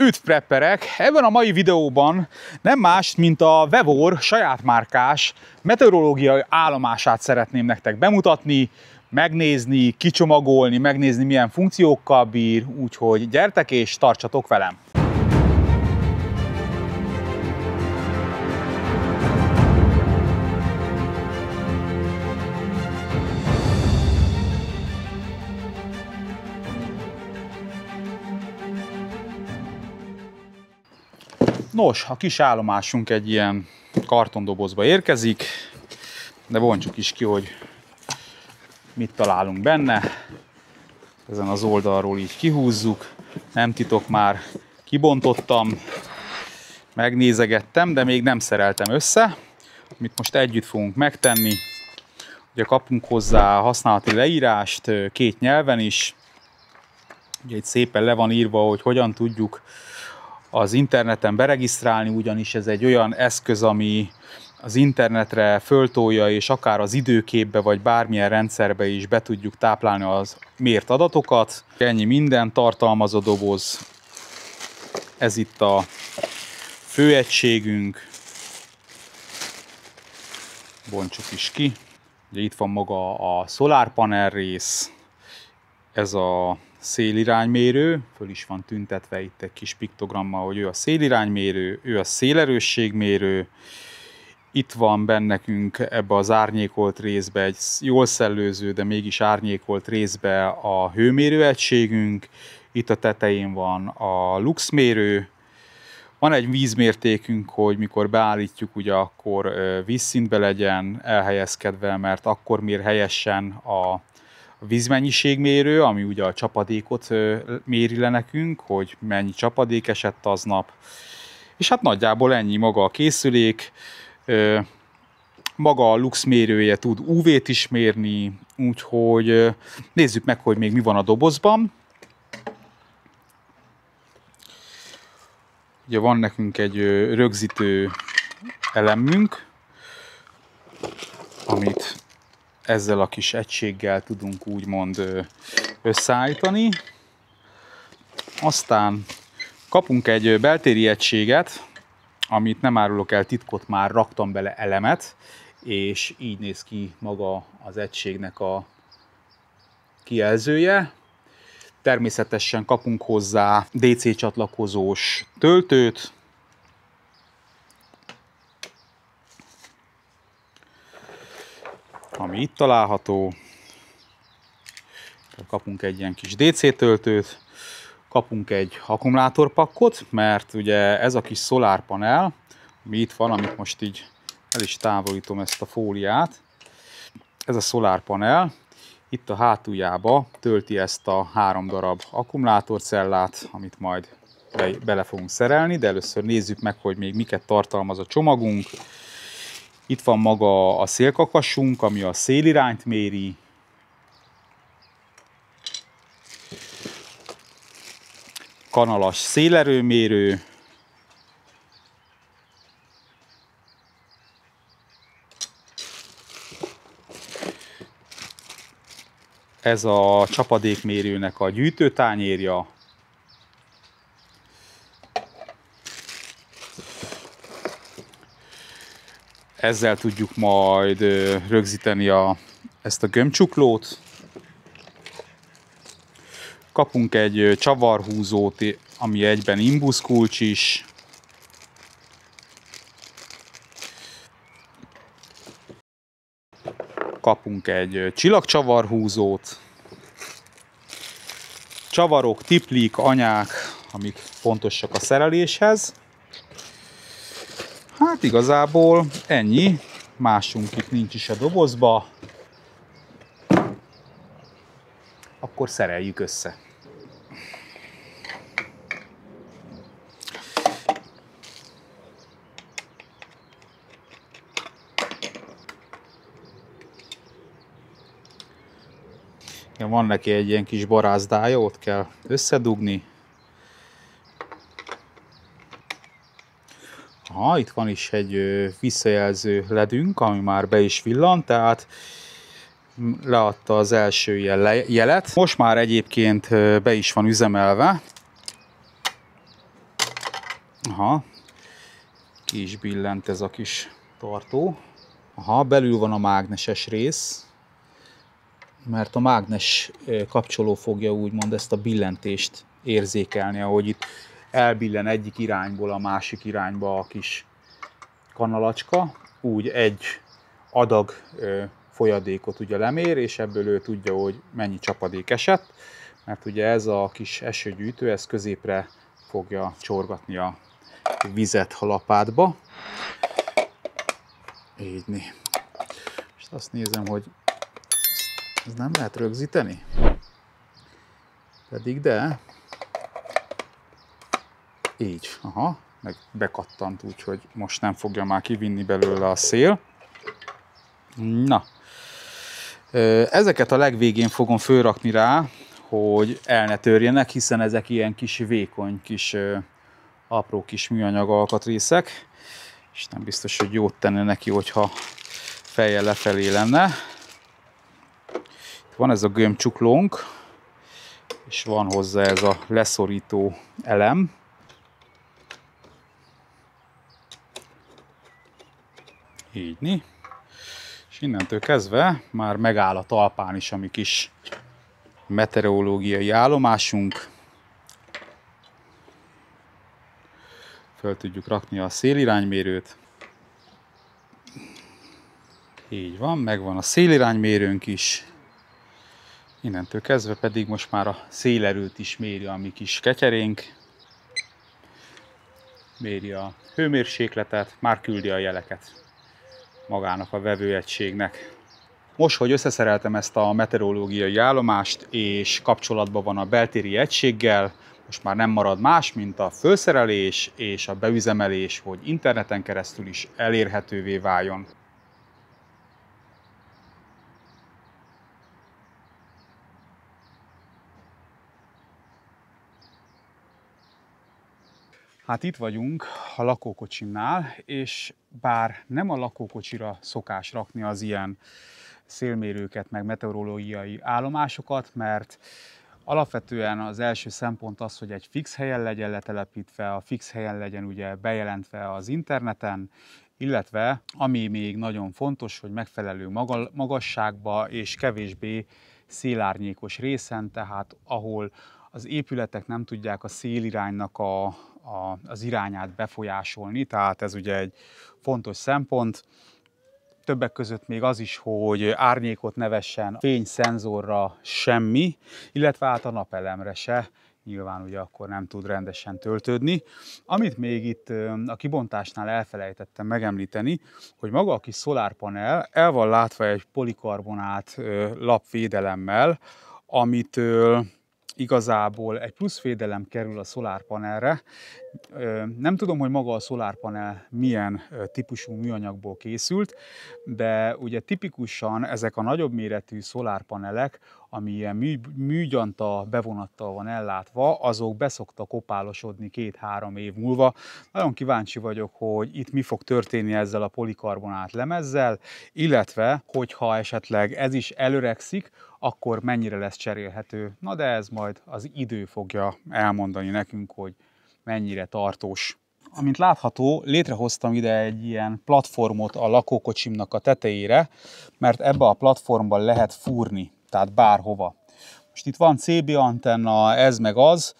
Üdv prepperek! Ebben a mai videóban nem más, mint a VEVOR saját márkás meteorológiai állomását szeretném nektek bemutatni, megnézni, kicsomagolni, megnézni milyen funkciókkal bír, úgyhogy gyertek és tartsatok velem! Nos, a kis állomásunk egy ilyen kartondobozba érkezik, de bontsuk is ki, hogy mit találunk benne. Ezen az oldalról így kihúzzuk, nem titok, már kibontottam, megnézegettem, de még nem szereltem össze, amit most együtt fogunk megtenni. Ugye kapunk hozzá használati leírást két nyelven is, ugye itt szépen le van írva, hogy hogyan tudjuk az interneten beregisztrálni, ugyanis ez egy olyan eszköz, ami az internetre föltolja, és akár az időképbe, vagy bármilyen rendszerbe is be tudjuk táplálni az mért adatokat. Ennyi minden tartalmaz a doboz. Ez itt a főegységünk. Bontsuk is ki. Ugye itt van maga a szolárpanel rész. Ez a széliránymérő, föl is van tüntetve itt egy kis piktogrammal, hogy ő a széliránymérő, ő a szélerősségmérő. Itt van bennekünk ebbe az árnyékolt részbe egy jól szellőző, de mégis árnyékolt részbe a hőmérőegységünk. Itt a tetején van a luxmérő. Van egy vízmértékünk, hogy mikor beállítjuk, ugye akkor vízszintbe legyen elhelyezkedve, mert akkor mér helyesen a vízmennyiségmérő, ami ugye a csapadékot méri le nekünk, hogy mennyi csapadék esett aznap. És hát nagyjából ennyi maga a készülék. Maga a lux mérője tud UV-t is mérni, úgyhogy nézzük meg, hogy még mi van a dobozban. Ugye van nekünk egy rögzítő elemünk, amit ezzel a kis egységgel tudunk úgymond összeállítani. Aztán kapunk egy beltéri egységet, amit nem árulok el titkot, már raktam bele elemet, és így néz ki maga az egységnek a kijelzője. Természetesen kapunk hozzá DC csatlakozós töltőt, ami itt található. Kapunk egy ilyen kis DC töltőt, kapunk egy akkumulátorpakkot, mert ugye ez a kis szolárpanel, ami itt van, amit most így el is távolítom ezt a fóliát, ez a szolárpanel, itt a hátuljába tölti ezt a 3 darab akkumulátorcellát, amit majd bele fogunk szerelni, de először nézzük meg, hogy még miket tartalmaz a csomagunk. Itt van maga a szélkakasunk, ami a szélirányt méri. Kanalas szélerőmérő. Ez a csapadékmérőnek a gyűjtőtányérja. Ezzel tudjuk majd rögzíteni ezt a gömbcsuklót. Kapunk egy csavarhúzót, ami egyben imbuszkulcs is. Kapunk egy csillagcsavarhúzót. Csavarok, tiplik, anyák, amik fontosak a szereléshez. Hát igazából ennyi, másunk itt nincs is a dobozba, akkor szereljük össze. Igen, van neki egy ilyen kis barázdája, ott kell összedugni. Aha, itt van is egy visszajelző ledünk, ami már be is villant, tehát leadta az első jelet. Most már egyébként be is van üzemelve. Aha. Ki is billent ez a kis tartó. Aha, belül van a mágneses rész, mert a mágnes kapcsoló fogja úgymond ezt a billentést érzékelni, ahogy itt elbillen egyik irányból a másik irányba a kis kanalacska, úgy egy adag folyadékot ugye lemér, és ebből ő tudja, hogy mennyi csapadék esett, mert ugye ez a kis esőgyűjtő, ez középre fogja csorgatni a vizet a lapátba. Így. És azt nézem, hogy ez nem lehet rögzíteni. Pedig de. Így, aha, meg bekattant, úgyhogy most nem fogja már kivinni belőle a szél. Na, ezeket a legvégén fogom fölrakni rá, hogy el ne törjenek, hiszen ezek ilyen kis vékony, kis apró kis műanyag alkatrészek, és nem biztos, hogy jót tenne neki, hogyha fejjel lefelé lenne. Itt van ez a gömbcsuklónk, és van hozzá ez a leszorító elem. Így. És innentől kezdve már megáll a talpán is a mi kis meteorológiai állomásunk. Föl tudjuk rakni a széliránymérőt. Így van, megvan a széliránymérőnk is. Innentől kezdve pedig most már a szélerőt is méri a mi kis ketyerénk. Méri a hőmérsékletet, már küldi a jeleket magának a vevőegységnek. Most, hogy összeszereltem ezt a meteorológiai állomást, és kapcsolatban van a beltéri egységgel, most már nem marad más, mint a fölszerelés és a beüzemelés, hogy interneten keresztül is elérhetővé váljon. Hát itt vagyunk a lakókocsimnál, és bár nem a lakókocsira szokás rakni az ilyen szélmérőket, meg meteorológiai állomásokat, mert alapvetően az első szempont az, hogy egy fix helyen legyen letelepítve, a fix helyen legyen ugye bejelentve az interneten, illetve ami még nagyon fontos, hogy megfelelő magasságba és kevésbé szélárnyékos részen, tehát ahol az épületek nem tudják a széliránynak az irányát befolyásolni, tehát ez ugye egy fontos szempont. Többek között még az is, hogy árnyékot ne vessen fényszenzorra semmi, illetve hát a napelemre se, nyilván ugye akkor nem tud rendesen töltődni. Amit még itt a kibontásnál elfelejtettem megemlíteni, hogy maga a kis szolárpanel el van látva egy polikarbonát lapvédelemmel, amitől igazából egy pluszvédelem kerül a szolárpanelre. Nem tudom, hogy maga a szolárpanel milyen típusú műanyagból készült, de ugye tipikusan ezek a nagyobb méretű szolárpanelek, ami ilyen műgyanta bevonattal van ellátva, azok beszoktak kopálosodni 2-3 év múlva. Nagyon kíváncsi vagyok, hogy itt mi fog történni ezzel a polikarbonát lemezzel, illetve hogyha esetleg ez is elöregszik, akkor mennyire lesz cserélhető. Na de ez majd az idő fogja elmondani nekünk, hogy mennyire tartós. Amint látható, létrehoztam ide egy ilyen platformot a lakókocsimnak a tetejére, mert ebbe a platformban lehet fúrni, tehát bárhova. Most itt van CB antenna, ez meg az.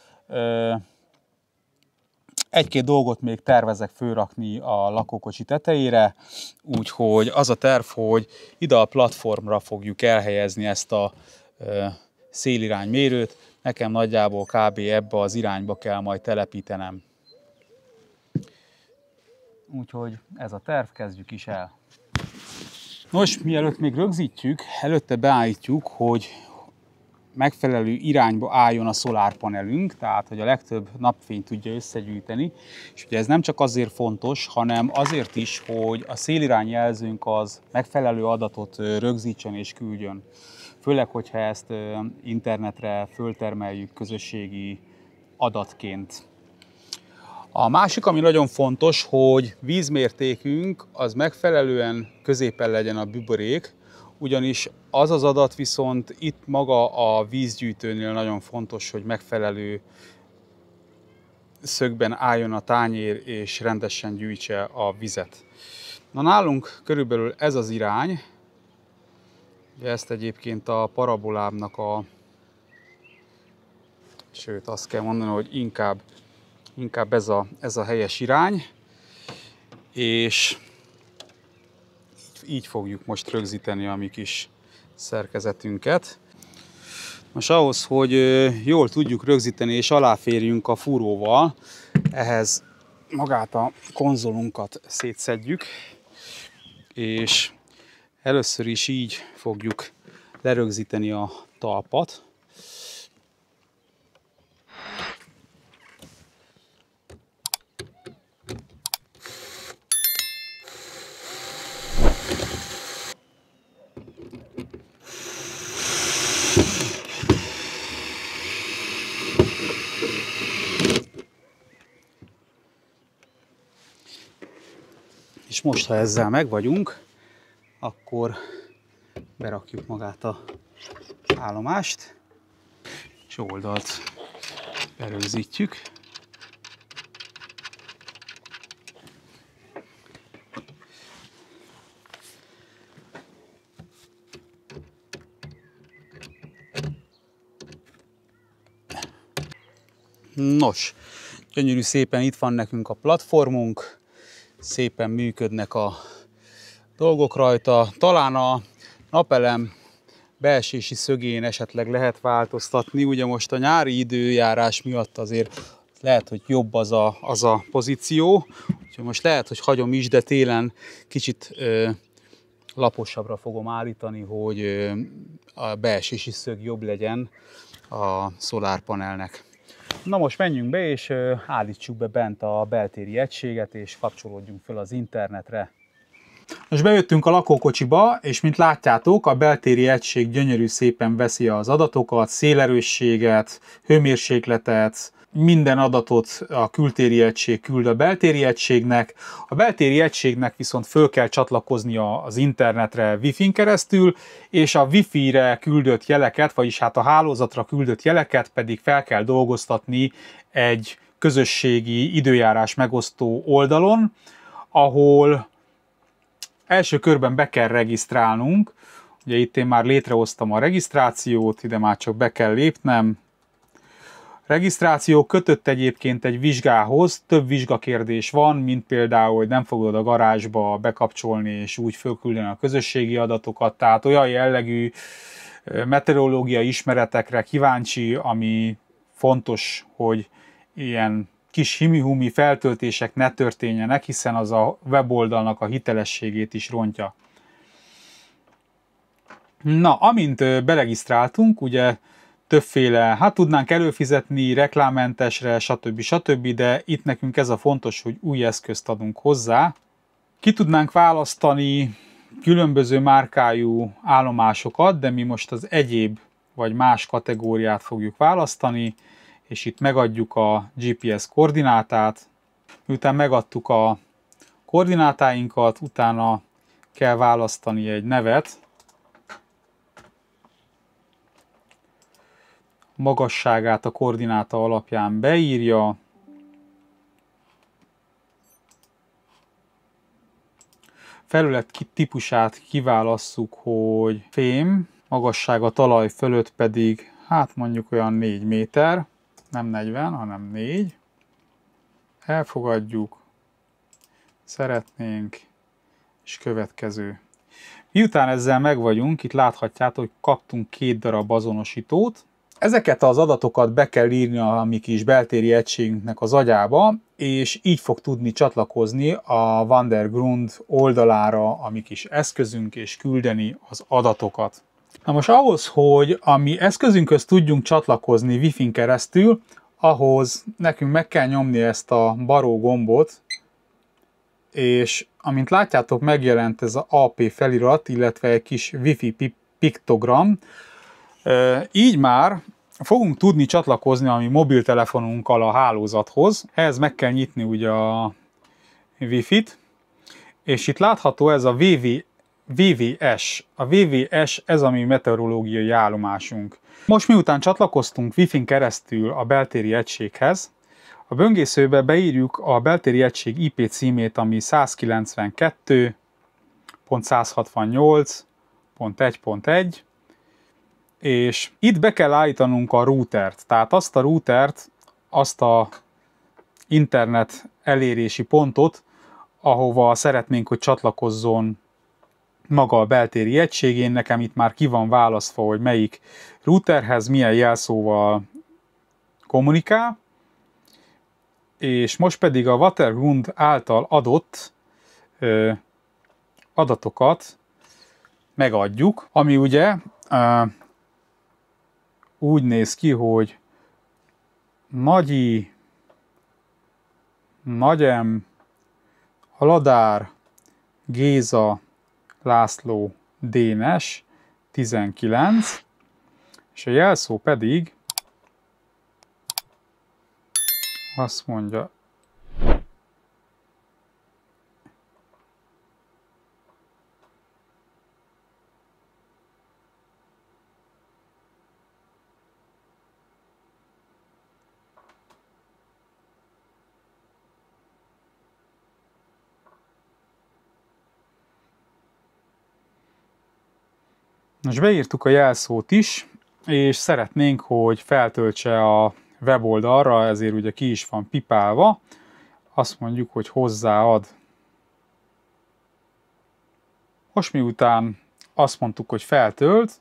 Egy-két dolgot még tervezek fölrakni a lakókocsi tetejére, úgyhogy az a terv, hogy ide a platformra fogjuk elhelyezni ezt a széliránymérőt. Nekem nagyjából kb. Ebbe az irányba kell majd telepítenem. Úgyhogy ez a terv, kezdjük is el. Nos, mielőtt még rögzítjük, előtte beállítjuk, hogy megfelelő irányba álljon a szolárpanelünk, tehát hogy a legtöbb napfényt tudja összegyűjteni. És ugye ez nem csak azért fontos, hanem azért is, hogy a szélirányjelzőnk az megfelelő adatot rögzítsen és küldjön. Főleg, hogyha ezt internetre föltermeljük közösségi adatként. A másik, ami nagyon fontos, hogy vízmértékünk az megfelelően középen legyen a buborék, ugyanis az az adat viszont itt maga a vízgyűjtőnél nagyon fontos, hogy megfelelő szögben álljon a tányér és rendesen gyűjtse a vizet. Na nálunk körülbelül ez az irány, ezt egyébként a parabolámnak a, sőt azt kell mondani, hogy inkább ez a helyes irány, és így fogjuk most rögzíteni a mi kis szerkezetünket. Most ahhoz, hogy jól tudjuk rögzíteni és aláférjünk a fúróval, ehhez magát a konzolunkat szétszedjük, és először is így fogjuk lerögzíteni a talpat. És most, ha ezzel meg vagyunk, akkor berakjuk magát az állomást, és oldalt berögzítjük. Nos, gyönyörű szépen itt van nekünk a platformunk, szépen működnek a dolgok rajta. Talán a napelem belsési szögén esetleg lehet változtatni, ugye most a nyári időjárás miatt azért lehet, hogy jobb az a pozíció, úgyhogy most lehet, hogy hagyom is, de télen kicsit laposabbra fogom állítani, hogy a belsési szög jobb legyen a szolárpanelnek. Na most menjünk be és állítsuk be bent a beltéri egységet, és kapcsolódjunk fel az internetre. Most bejöttünk a lakókocsiba, és mint látjátok, a beltéri egység gyönyörű szépen veszi az adatokat, szélerősséget, hőmérsékletet, minden adatot a kültéri egység küld a beltéri egységnek. A beltéri egységnek viszont föl kell csatlakoznia az internetre Wi-Fi-n keresztül, és a Wi-Fi-re küldött jeleket, vagyis hát a hálózatra küldött jeleket pedig fel kell dolgoztatni egy közösségi időjárás megosztó oldalon, ahol első körben be kell regisztrálnunk. Ugye itt én már létrehoztam a regisztrációt, ide már csak be kell lépnem. Regisztráció kötött egyébként egy vizsgához, több vizsgakérdés van, mint például, hogy nem fogod a garázsba bekapcsolni és úgy fölküldeni a közösségi adatokat, tehát olyan jellegű meteorológiai ismeretekre kíváncsi, ami fontos, hogy ilyen kis himi-humi feltöltések ne történjenek, hiszen az a weboldalnak a hitelességét is rontja. Na, amint beregisztráltunk, ugye többféle, hát tudnánk előfizetni reklámmentesre, stb. Stb., de itt nekünk ez a fontos, hogy új eszközt adunk hozzá. Ki tudnánk választani különböző márkájú állomásokat, de mi most az egyéb vagy más kategóriát fogjuk választani, és itt megadjuk a GPS koordinátát. Miután megadtuk a koordinátáinkat, utána kell választani egy nevet. Magasságát a koordináta alapján beírja. Felület típusát kiválasszuk, hogy fém, magassága talaj fölött pedig, hát mondjuk olyan 4 méter, nem 40, hanem 4. Elfogadjuk, szeretnénk, és következő. Miután ezzel megvagyunk, itt láthatjátok, hogy kaptunk 2 darab azonosítót. Ezeket az adatokat be kell írni a mi kis beltéri egységünknek az agyába, és így fog tudni csatlakozni a Underground oldalára a mi kis eszközünk, és küldeni az adatokat. Na most ahhoz, hogy a mi eszközünkhöz tudjunk csatlakozni Wi-Fi-n keresztül, ahhoz nekünk meg kell nyomni ezt a baró gombot, és amint látjátok, megjelent ez a AP felirat, illetve egy kis Wi-Fi piktogram. Így már fogunk tudni csatlakozni a mi mobiltelefonunkkal a hálózathoz. Ehhez meg kell nyitni ugye a Wi-Fi-t, és itt látható ez a VVS. A VVS ez a mi meteorológiai állomásunk. Most miután csatlakoztunk Wi-Fi-n keresztül a beltéri egységhez, A böngészőbe beírjuk a beltéri egység IP címét, ami 192.168.1.1, és itt be kell állítanunk a routert, tehát azt a routert, azt a internet elérési pontot, ahova szeretnénk, hogy csatlakozzon maga a beltéri egység. Én nekem itt már ki van választva, hogy melyik routerhez, milyen jelszóval kommunikál, és most pedig a Watergrund által adott adatokat megadjuk, ami ugye úgy néz ki, hogy Nagyi, Nagyem, Aladár, Géza, László, Dénes, 19, és a jelszó pedig azt mondja, most beírtuk a jelszót is, és szeretnénk, hogy feltöltse a weboldalra, ezért ugye ki is van pipálva. Azt mondjuk, hogy hozzáad. Most miután azt mondtuk, hogy feltölt,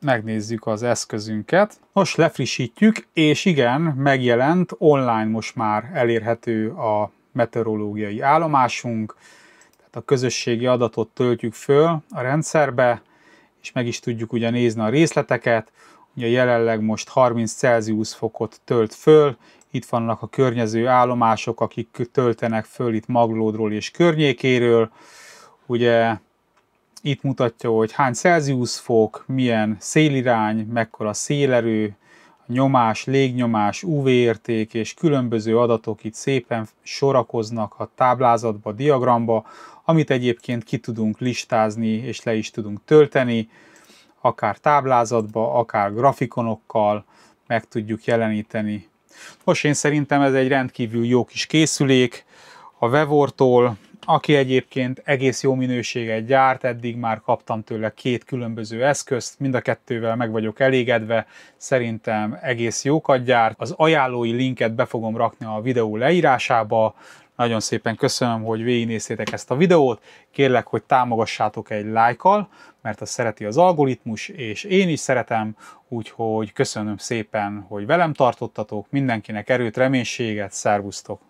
megnézzük az eszközünket. Most lefrissítjük, és igen, megjelent online, most már elérhető a meteorológiai állomásunk. Tehát a közösségi adatot töltjük föl a rendszerbe, és meg is tudjuk ugye nézni a részleteket. Ugye jelenleg most 30 Celsius fokot tölt föl, itt vannak a környező állomások, akik töltenek föl itt Maglódról és környékéről. Ugye itt mutatja, hogy hány Celsius fok, milyen szélirány, mekkora szélerő, nyomás, légnyomás, UV-érték és különböző adatok itt szépen sorakoznak a táblázatba, diagramba, amit egyébként ki tudunk listázni és le is tudunk tölteni, akár táblázatba, akár grafikonokkal meg tudjuk jeleníteni. Most én szerintem ez egy rendkívül jó kis készülék a VEVOR-tól, aki egyébként egész jó minőséget gyárt, eddig már kaptam tőle két különböző eszközt, mind a kettővel meg vagyok elégedve, szerintem egész jókat gyárt. Az ajánlói linket be fogom rakni a videó leírásába. Nagyon szépen köszönöm, hogy végignéztétek ezt a videót, kérlek, hogy támogassátok egy lájkkal, mert azt szereti az algoritmus, és én is szeretem, úgyhogy köszönöm szépen, hogy velem tartottatok, mindenkinek erőt, reménységet, szervusztok!